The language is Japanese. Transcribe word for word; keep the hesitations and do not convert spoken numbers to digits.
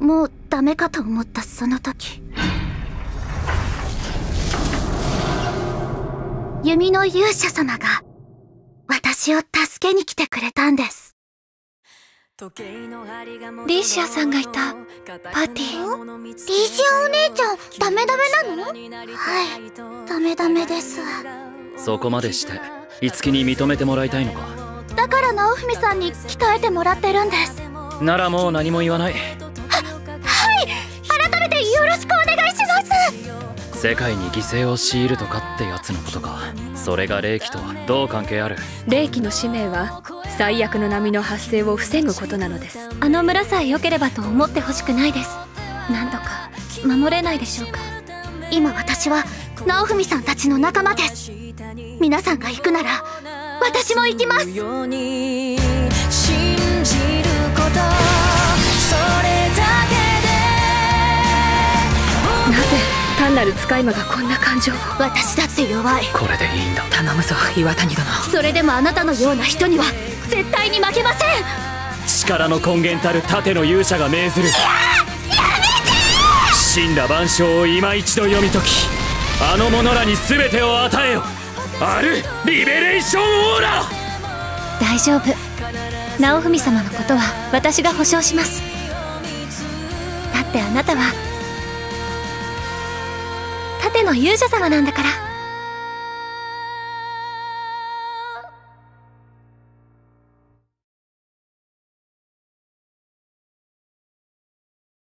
もうダメかと思ったその時、弓の勇者様が私を助けに来てくれたんです。リーシアさんがいたパーティー。リーシアお姉ちゃんダメダメなの？はい、ダメダメです。そこまでして樹に認めてもらいたいのか？だから直文さんに鍛えてもらってるんです。ならもう何も言わない。は、はい、改めてよろしくお願いします。世界に犠牲を強いるとかってやつのことか。それが霊気とどう関係ある？霊気の使命は最悪の波の発生を防ぐことなのです。あの村さえ良ければと思ってほしくないです。なんとか守れないでしょうか？今私は直文さんたちの仲間です。皆さんが行くなら私も行きます。信じることそれだけで、なぜ単なる使い魔がこんな感情を？私だって弱い。これでいいんだ。頼むぞ岩谷殿。それでもあなたのような人には絶対に負けません。力の根源たる盾の勇者が命ずる。いや、やめてー！神羅万象を今一度読み解き、あの者らに全てを与えよ。あるリベレーションオーラ。大丈夫、直文様のことは私が保証します。だってあなたは盾の勇者様なんだから。